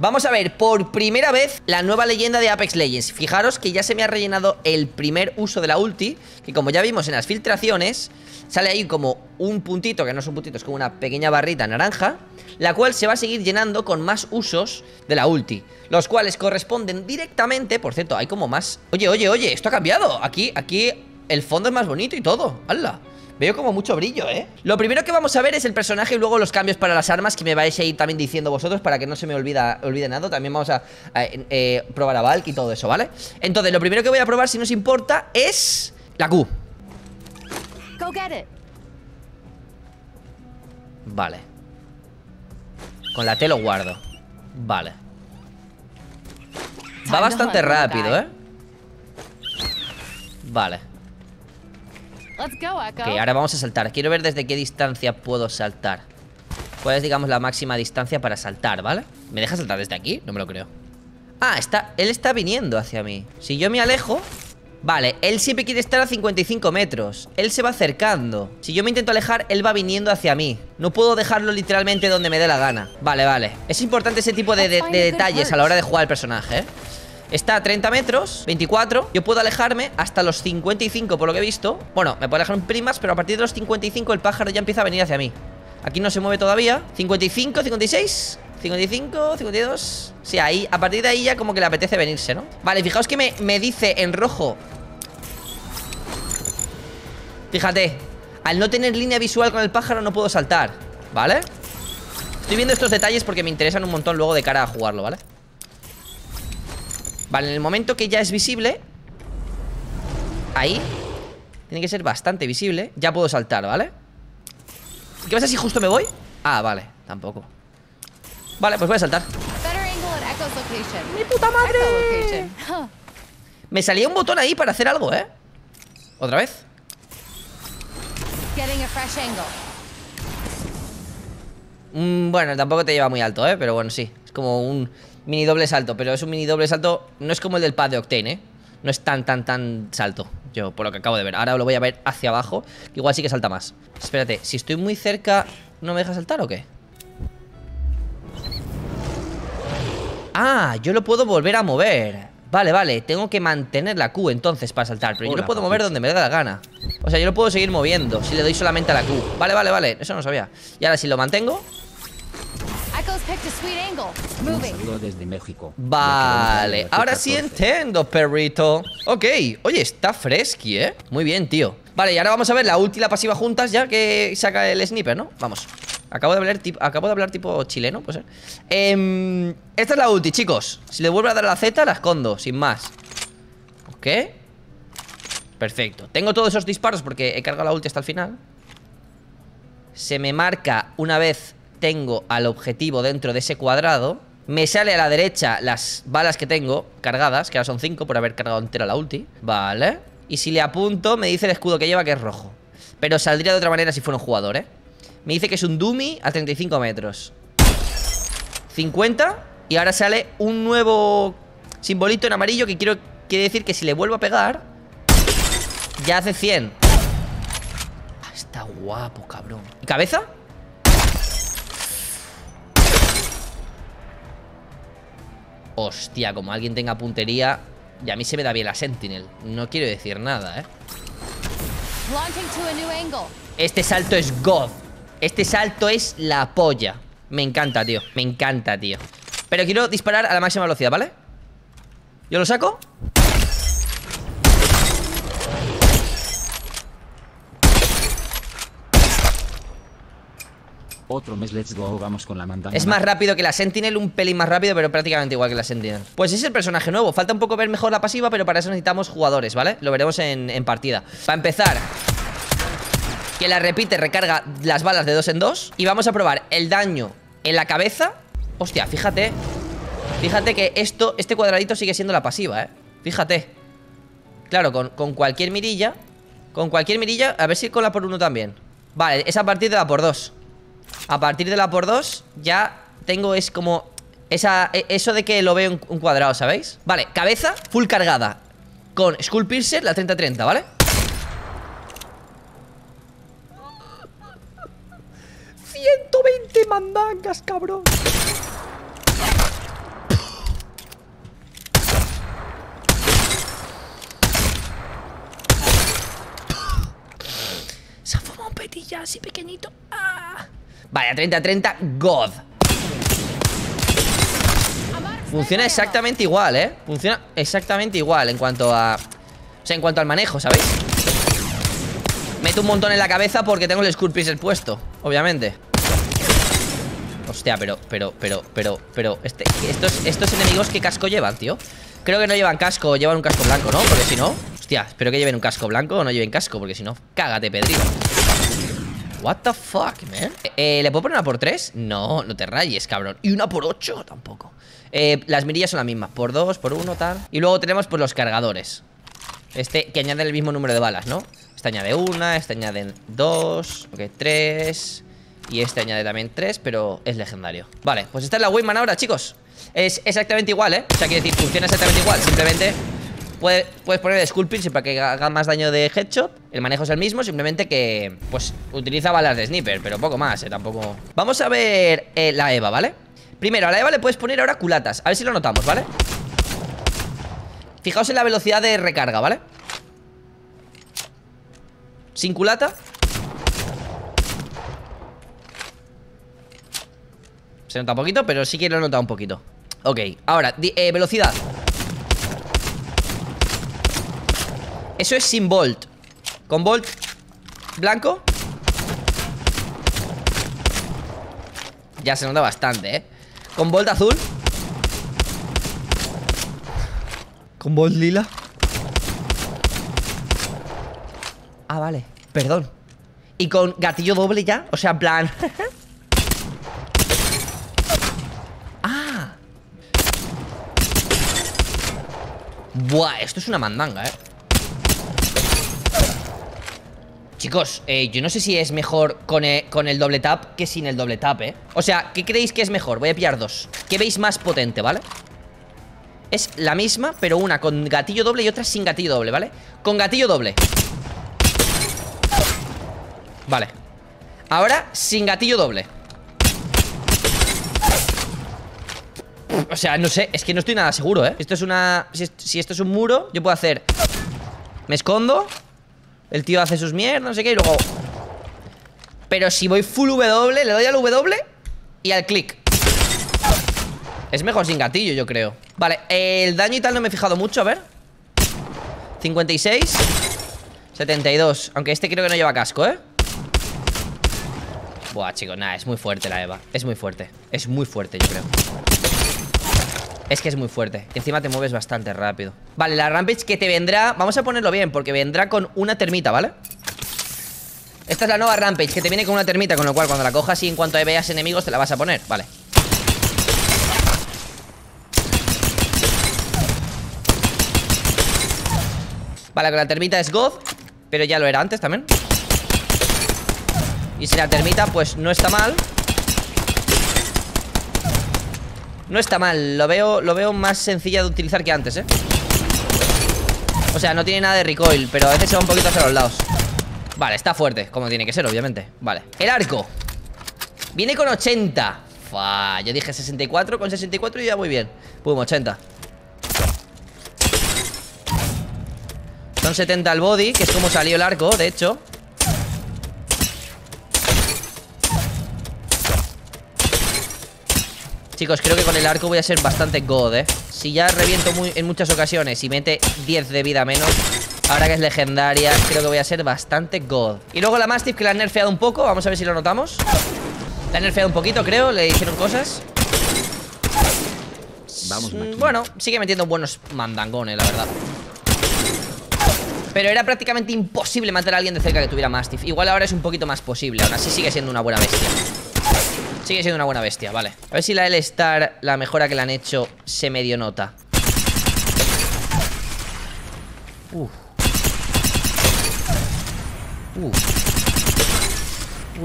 Vamos a ver por primera vez la nueva leyenda de Apex Legends. Fijaros que ya se me ha rellenado el primer uso de la ulti, que como ya vimos en las filtraciones, sale ahí como un puntito, que no es un puntito, es como una pequeña barrita naranja, la cual se va a seguir llenando con más usos de la ulti, los cuales corresponden directamente, por cierto, hay como más... Oye, esto ha cambiado, aquí el fondo es más bonito y todo, ¡hala! Veo como mucho brillo, ¿eh? Lo primero que vamos a ver es el personaje y luego los cambios para las armas que me vais a ir también diciendo vosotros para que no se me olvide nada. También vamos a probar a Valk y todo eso, ¿vale? Entonces, lo primero que voy a probar, si nos importa, es la Q. Vale. Con la T lo guardo. Vale. Va bastante rápido, ¿eh? Vale. Ok, ahora vamos a saltar. Quiero ver desde qué distancia puedo saltar. ¿Cuál es, digamos, la máxima distancia para saltar, ¿vale? ¿Me deja saltar desde aquí? No me lo creo. Ah, él está viniendo hacia mí. Si yo me alejo... Vale, él siempre quiere estar a 55 metros. Él se va acercando. Si yo me intento alejar, él va viniendo hacia mí. No puedo dejarlo literalmente donde me dé la gana. Vale, vale. Es importante ese tipo de detalles a la hora de jugar el personaje, ¿eh? Está a 30 metros, 24. Yo puedo alejarme hasta los 55, por lo que he visto. Bueno, me puedo alejar en primas, pero a partir de los 55 el pájaro ya empieza a venir hacia mí. Aquí no se mueve todavía. 55, 56, 55, 52. Sí, ahí, a partir de ahí ya como que le apetece venirse, ¿no? Vale, fijaos que me dice en rojo. Fíjate, al no tener línea visual con el pájaro no puedo saltar, ¿vale? Estoy viendo estos detalles porque me interesan un montón luego de cara a jugarlo, ¿vale? Vale, en el momento que ya es visible, ahí tiene que ser bastante visible, ya puedo saltar, ¿vale? ¿Qué pasa si justo me voy? Ah, vale, tampoco. Vale, pues voy a saltar. ¡Mi puta madre! Me salía un botón ahí para hacer algo, ¿eh? Otra vez. Bueno, tampoco te lleva muy alto, ¿eh? Pero bueno, sí, es como un... mini doble salto, pero es un mini doble salto. No es como el del pad de Octane, ¿eh? No es tan salto, yo por lo que acabo de ver. Ahora lo voy a ver hacia abajo, que igual sí que salta más. Espérate, si estoy muy cerca, ¿no me deja saltar o qué? Ah, yo lo puedo volver a mover. Vale, vale, tengo que mantener la Q entonces para saltar. Pero yo lo puedo mover donde me da la gana. O sea, yo lo puedo seguir moviendo si le doy solamente a la Q. Vale, vale, vale, eso no sabía. Y ahora si lo mantengo... Un saludo desde México. Vale, ahora sí entiendo, perrito. Ok, oye, está fresqui, ¿eh? Muy bien, tío. Vale, y ahora vamos a ver la ulti y la pasiva juntas ya que saca el sniper, ¿no? Vamos. Acabo de hablar tipo chileno, pues. Esta es la ulti, chicos. Si le vuelvo a dar a la Z, la escondo, sin más. Ok. Perfecto. Tengo todos esos disparos porque he cargado la ulti hasta el final. Se me marca una vez... tengo al objetivo dentro de ese cuadrado. Me sale a la derecha las balas que tengo cargadas, que ahora son 5 por haber cargado entera la ulti. Vale. Y si le apunto, me dice el escudo que lleva, que es rojo. Pero saldría de otra manera si fuera un jugador, ¿eh? Me dice que es un dummy a 35 metros. 50. Y ahora sale un nuevo simbolito en amarillo que quiere decir que si le vuelvo a pegar, ya hace 100. Está guapo, cabrón. ¿Y cabeza? Hostia, como alguien tenga puntería. Y a mí se me da bien la Sentinel. No quiero decir nada, ¿eh? Este salto es God. Este salto es la polla. Me encanta, tío. Me encanta, tío. Pero quiero disparar a la máxima velocidad, ¿vale? Yo lo saco. Otro mes, let's go, vamos con la mandanga. Es más rápido que la Sentinel, un pelín más rápido, pero prácticamente igual que la Sentinel. Pues es el personaje nuevo, falta un poco ver mejor la pasiva, pero para eso necesitamos jugadores, ¿vale? Lo veremos en partida. Para empezar, que la repite, recarga las balas de 2 en 2. Y vamos a probar el daño en la cabeza. Hostia, fíjate. Fíjate que este cuadradito sigue siendo la pasiva, ¿eh? Fíjate. Claro, con cualquier mirilla. Con cualquier mirilla, a ver si con la por 1 también. Vale, es a partir de la por 2. A partir de la por 2 ya tengo es como eso de que lo veo en un cuadrado, ¿sabéis? Vale, cabeza full cargada con Skull Piercer, la 30-30, ¿vale? ¡120 mandangas, cabrón! ya así pequeñito. ¡Ah! Vale, a 30-30, God. Funciona exactamente igual, ¿eh? Funciona exactamente igual en cuanto a... O sea, en cuanto al manejo, ¿sabéis? Meto un montón en la cabeza porque tengo el Skull Piercer puesto, obviamente. Hostia, pero... Estos enemigos, ¿qué casco llevan, tío? Creo que no llevan casco, llevan un casco blanco, ¿no? Porque si no... Hostia, espero que lleven un casco blanco o no lleven casco, porque si no... Cágate, Pedrito. What the fuck, man. ¿Le puedo poner una por 3? No, no te rayes, cabrón. ¿Y una por 8? Tampoco. Las mirillas son las mismas. Por 2, por 1, tal. Y luego tenemos, pues, los cargadores. Este, que añaden el mismo número de balas, ¿no? Este añade una, este añaden 2. Ok, 3. Y este añade también 3, pero es legendario. Vale, pues esta es la Wingman ahora, chicos. Es exactamente igual, ¿eh? O sea, quiere decir, funciona exactamente igual. Simplemente... Puedes poner el Skull Piercer para que haga más daño de headshot. El manejo es el mismo, simplemente que... Pues utiliza balas de sniper, pero poco más, tampoco... Vamos a ver la EVA, ¿vale? Primero, a la EVA le puedes poner ahora culatas. A ver si lo notamos, ¿vale? Fijaos en la velocidad de recarga, ¿vale? Sin culata. Se nota un poquito, pero sí que lo he notado un poquito. Ok, ahora, velocidad. Eso es sin Volt. Con Volt blanco ya se nota bastante, ¿eh? Con Volt azul. Con Volt lila. Ah, vale, perdón. Y con gatillo doble ya, o sea, en plan... Ah. Buah, esto es una mandanga, ¿eh? Chicos, yo no sé si es mejor con el doble tap que sin el doble tap, ¿eh? O sea, ¿qué creéis que es mejor? Voy a pillar dos. ¿Qué veis más potente, vale? Es la misma, pero una con gatillo doble y otra sin gatillo doble, ¿vale? Con gatillo doble. Vale. Ahora, sin gatillo doble. O sea, no sé, es que no estoy nada seguro, ¿eh? Esto es una... Si esto es un muro, yo puedo hacer... Me escondo... El tío hace sus mierdas, no sé qué, y luego... Pero si voy full W, le doy al W y al clic. Es mejor sin gatillo, yo creo. Vale, el daño y tal no me he fijado mucho, a ver. 56. 72. Aunque este creo que no lleva casco, ¿eh? Buah, chicos, nada, es muy fuerte la EVA. Es muy fuerte. Es muy fuerte, yo creo. Es que es muy fuerte. Encima te mueves bastante rápido. Vale, la Rampage que te vendrá... Vamos a ponerlo bien, porque vendrá con una termita, ¿vale? Esta es la nueva Rampage, que te viene con una termita, con lo cual cuando la cojas y en cuanto veas enemigos te la vas a poner. Vale. Vale, con la termita es God, pero ya lo era antes también. Y si la termita, pues no está mal. No está mal, lo veo más sencilla de utilizar que antes, ¿eh? O sea, no tiene nada de recoil, pero a veces se va un poquito hacia los lados. Vale, está fuerte, como tiene que ser, obviamente. Vale, el arco. Viene con 80. Fua, yo dije 64, con 64 y ya muy bien. Pum, 80. Son 70 al body, que es como salió el arco, de hecho. Chicos, creo que con el arco voy a ser bastante god, ¿eh? Si ya reviento en muchas ocasiones y mete 10 de vida menos, ahora que es legendaria, creo que voy a ser bastante god. Y luego la Mastiff, que la han nerfeado un poco. Vamos a ver si lo notamos. La han nerfeado un poquito, creo. Le hicieron cosas. Vamos, bueno, sigue metiendo buenos mandangones, la verdad. Pero era prácticamente imposible matar a alguien de cerca que tuviera Mastiff. Igual ahora es un poquito más posible. Aún así sigue siendo una buena bestia. Sigue siendo una buena bestia, vale. A ver si la L-Star, la mejora que le han hecho, se medio nota.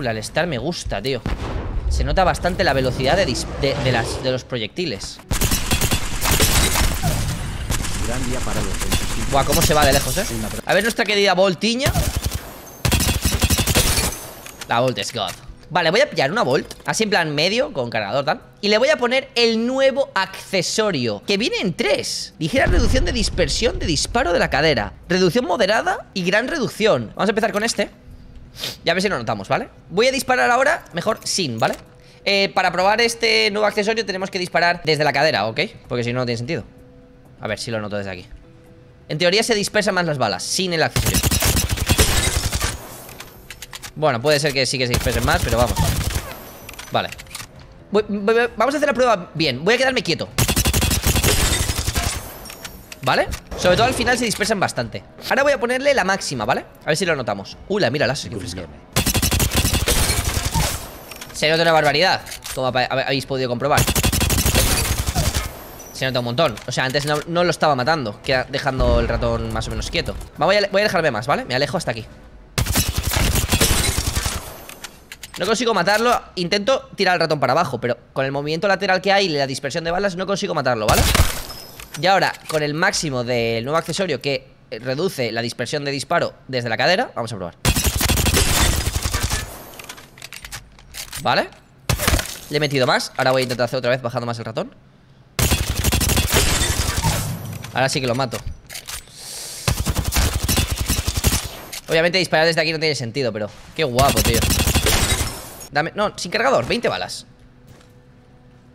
La L-Star me gusta, tío. Se nota bastante la velocidad de los proyectiles. Gran día para los... Buah, cómo se va de lejos, ¿eh? A ver nuestra querida Voltiña. La Volt es God. Vale, voy a pillar una Volt, así en plan medio, con cargador tal. Y le voy a poner el nuevo accesorio, que viene en 3. Ligera reducción de dispersión de disparo de la cadera, reducción moderada y gran reducción. Vamos a empezar con este. Ya a ver si lo notamos, ¿vale? Voy a disparar ahora, mejor sin, ¿vale? Para probar este nuevo accesorio tenemos que disparar desde la cadera, ¿ok? Porque si no, no tiene sentido. A ver si lo noto desde aquí. En teoría se dispersan más las balas sin el accesorio. Bueno, puede ser que sí que se dispersen más, pero vamos. Vale. Vamos a hacer la prueba bien. Voy a quedarme quieto. ¿Vale? Sobre todo al final se dispersan bastante. Ahora voy a ponerle la máxima, ¿vale? A ver si lo notamos. La mira láser, qué fresca. Se nota una barbaridad, como habéis podido comprobar. Se nota un montón. O sea, antes no lo estaba matando, dejando el ratón más o menos quieto. Voy a alejarme más, ¿vale? Me alejo hasta aquí. No consigo matarlo. Intento tirar el ratón para abajo, pero con el movimiento lateral que hay y la dispersión de balas no consigo matarlo, ¿vale? Y ahora, con el máximo del nuevo accesorio que reduce la dispersión de disparo desde la cadera, vamos a probar. Vale. Le he metido más. Ahora voy a intentar hacer otra vez bajando más el ratón. Ahora sí que lo mato. Obviamente disparar desde aquí no tiene sentido, pero... qué guapo, tío. Dame... no, sin cargador, 20 balas.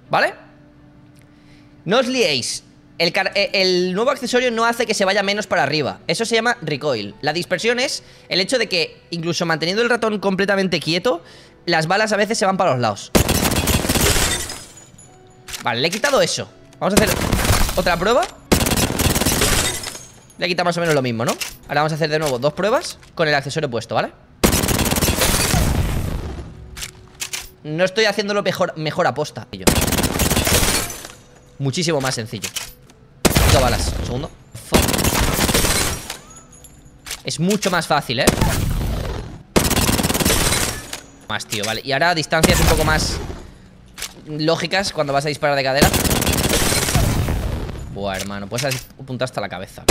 ¿Vale? No os liéis. El nuevo accesorio no hace que se vaya menos para arriba. Eso se llama recoil. La dispersión es el hecho de que, incluso manteniendo el ratón completamente quieto, las balas a veces se van para los lados. Vale, le he quitado eso. Vamos a hacer otra prueba. Le he quitado más o menos lo mismo, ¿no? Ahora vamos a hacer de nuevo dos pruebas con el accesorio puesto, ¿vale? No estoy haciéndolo mejor aposta. Muchísimo más sencillo. Balas, un segundo. Fuck. Es mucho más fácil, ¿eh? Más, tío, vale. Y ahora distancias un poco más lógicas cuando vas a disparar de cadera. Buah, hermano, puedes apuntar hasta la cabeza.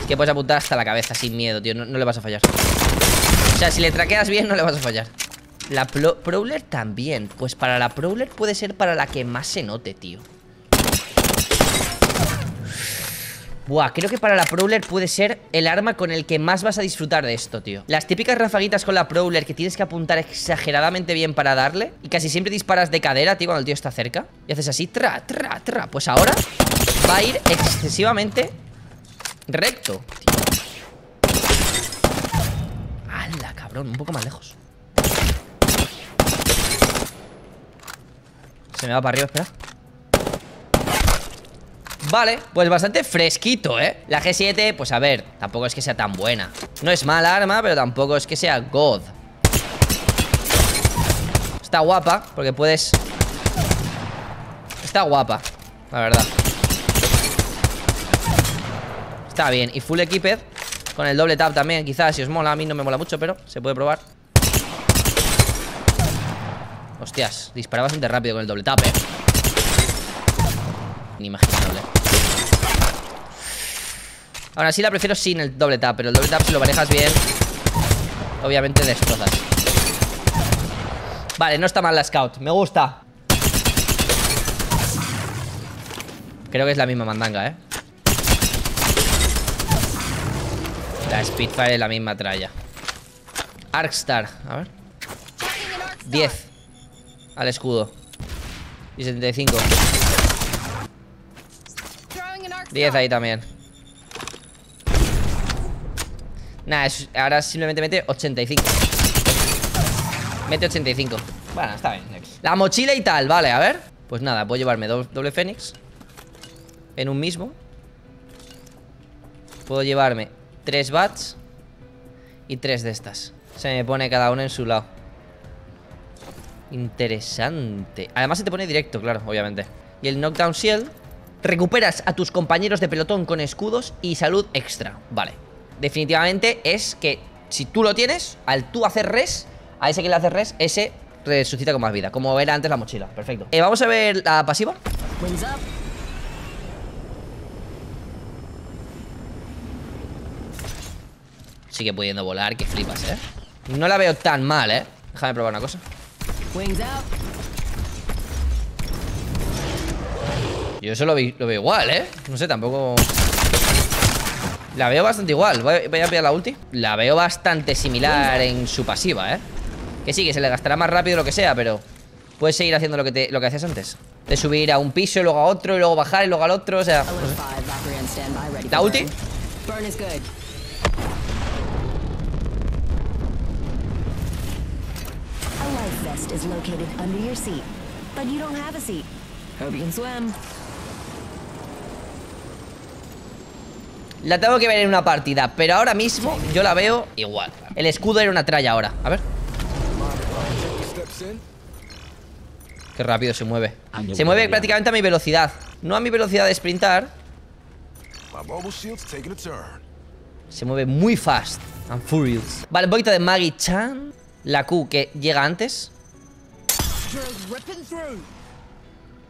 Es que puedes apuntar hasta la cabeza sin miedo, tío. No le vas a fallar. O sea, si le traqueas bien, no le vas a fallar. La Prowler también. Pues para la Prowler puede ser para la que más se note, tío. Buah, creo que para la Prowler puede ser el arma con el que más vas a disfrutar de esto, tío. Las típicas rafaguitas con la Prowler que tienes que apuntar exageradamente bien para darle. Y casi siempre disparas de cadera, tío, cuando el tío está cerca. Y haces así, tra, tra, tra. Pues ahora va a ir excesivamente recto, tío. ¡Hala, cabrón! Un poco más lejos. Se me va para arriba, espera. Vale, pues bastante fresquito, ¿eh? La G7, pues a ver, tampoco es que sea tan buena. No es mala arma, pero tampoco es que sea God. Está guapa, porque puedes... está guapa, la verdad. Está bien, y full equipped. Con el doble tap también, quizás, si os mola. A mí no me mola mucho, pero se puede probar. Hostias, dispara bastante rápido con el doble tap, ¿eh? Inimaginable. Aún así la prefiero sin el doble tap, pero el doble tap si lo manejas bien, obviamente destrozas. Vale, no está mal la Scout, me gusta. Creo que es la misma mandanga, ¿eh? La Spitfire es la misma tralla. Arkstar, a ver. 10 al escudo. Y 75. 10 ahí también. Nada, ahora simplemente mete 85. Mete 85. Bueno, está bien. La mochila y tal, vale, a ver. Pues nada, puedo llevarme doble fénix en un mismo. Puedo llevarme 3 bats y 3 de estas. Se me pone cada una en su lado. Interesante. Además se te pone directo, claro, obviamente. Y el knockdown shield. Recuperas a tus compañeros de pelotón con escudos y salud extra. Vale. Definitivamente es que si tú lo tienes, al tú hacer res, a ese que le haces res, ese resucita con más vida, como era antes la mochila. Perfecto. Vamos a ver la pasiva. Sigue pudiendo volar, que flipas, ¿eh? No la veo tan mal, ¿eh? Déjame probar una cosa. Yo eso lo veo igual, ¿eh? No sé, tampoco... La veo bastante igual. Voy a pillar la ulti. La veo bastante similar en su pasiva, ¿eh? Que sí, que se le gastará más rápido lo que sea, pero puedes seguir haciendo lo que hacías antes. De subir a un piso, y luego a otro, y luego bajar, y luego al otro, o sea... La ulti. La tengo que ver en una partida, pero ahora mismo yo la veo igual. El escudo era una tralla ahora. A ver. Qué rápido se mueve. Se mueve prácticamente a mi velocidad. No a mi velocidad de sprintar. Se mueve muy fast and furious. Vale, un poquito de Maggie Chan. La Q que llega antes.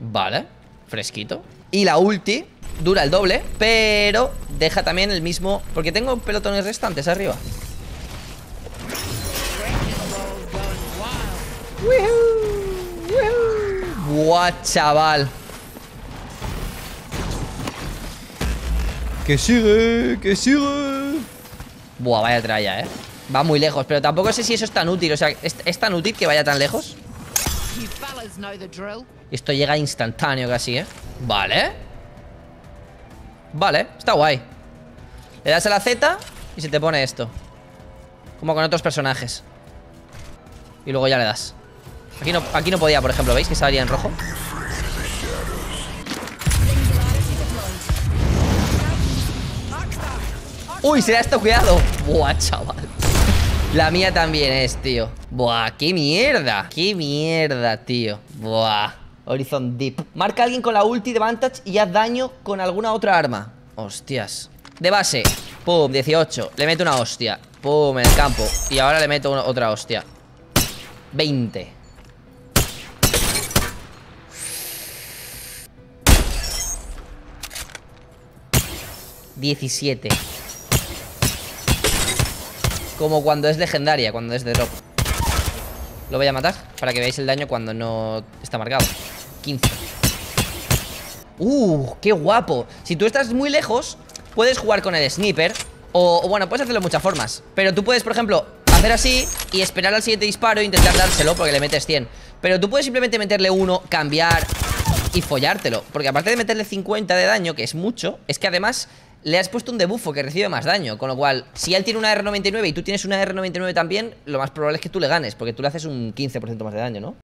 Vale, fresquito. Y la ulti dura el doble, pero deja también el mismo, porque tengo pelotones restantes arriba. Guau, chaval. Que sigue, que sigue. Buah, vaya tralla, va muy lejos, pero tampoco sé si eso es tan útil. O sea, ¿es tan útil que vaya tan lejos? Esto llega instantáneo casi, Vale. Vale, está guay. Le das a la Z y se te pone esto. Como con otros personajes. Y luego ya le das. Aquí no podía, por ejemplo, ¿veis? Que salía en rojo. ¡Uy! Se le ha estoqueado. Buah, chaval. La mía también es, tío. Buah, qué mierda. Qué mierda, tío. Buah. Horizon Deep. Marca a alguien con la ulti de Vantage y haz daño con alguna otra arma. Hostias. De base. Pum, 18. Le meto una hostia. Pum, en el campo. Y ahora le meto otra hostia. 20. ...17... Como cuando es legendaria, cuando es de drop. Lo voy a matar para que veáis el daño cuando no está marcado. 15. ¡Qué guapo! Si tú estás muy lejos, puedes jugar con el sniper. O bueno, puedes hacerlo de muchas formas. Pero tú puedes, por ejemplo, hacer así y esperar al siguiente disparo e intentar dárselo porque le metes 100. Pero tú puedes simplemente meterle uno, cambiar y follártelo. Porque aparte de meterle 50 de daño, que es mucho, es que además... le has puesto un debuffo que recibe más daño. Con lo cual, si él tiene una R99 y tú tienes una R99 también, lo más probable es que tú le ganes, porque tú le haces un 15% más de daño, ¿no?